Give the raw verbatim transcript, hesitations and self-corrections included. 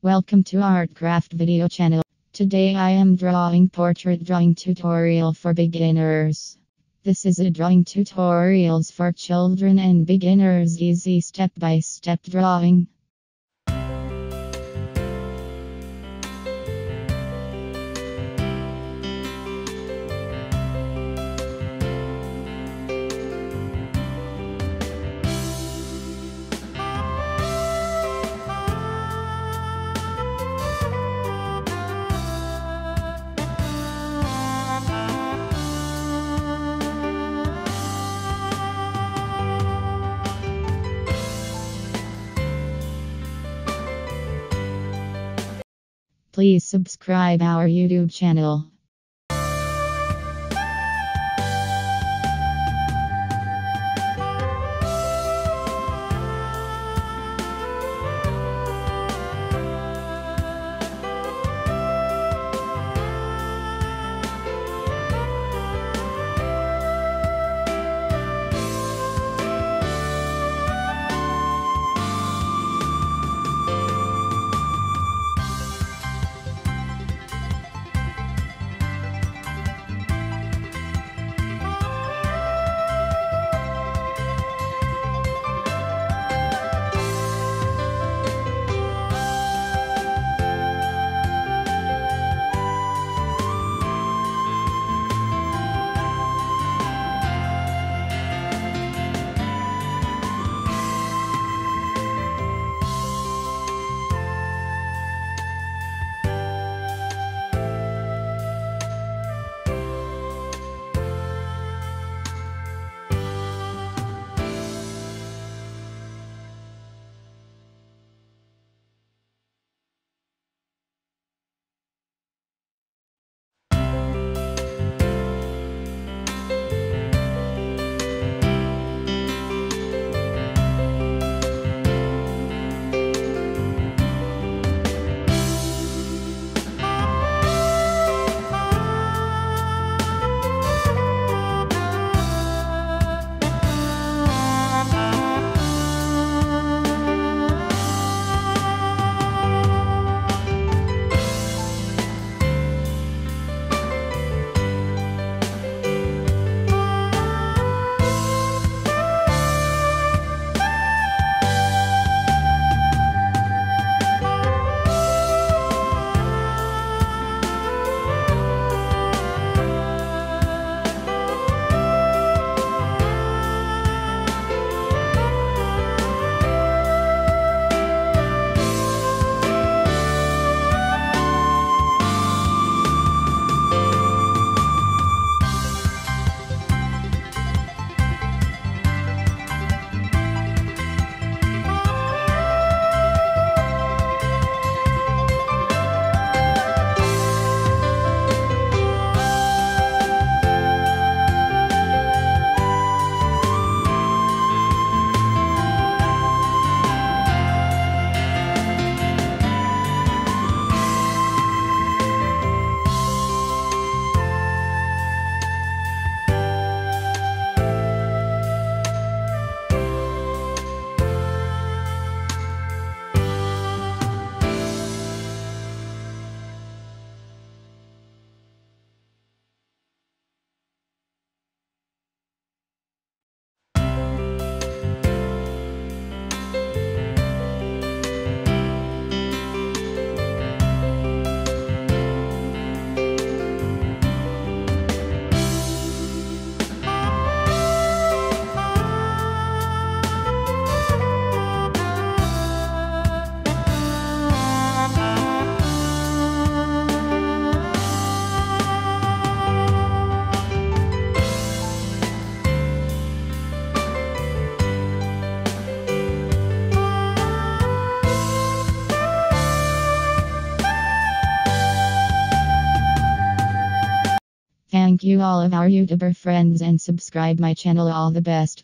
Welcome to ArtCraft video channel. Today I am drawing portrait drawing tutorial for beginners. This is a drawing tutorials for children and beginners, easy step by step drawing. Please subscribe our YouTube channel. Thank you all of our YouTuber friends and subscribe my channel. All the best.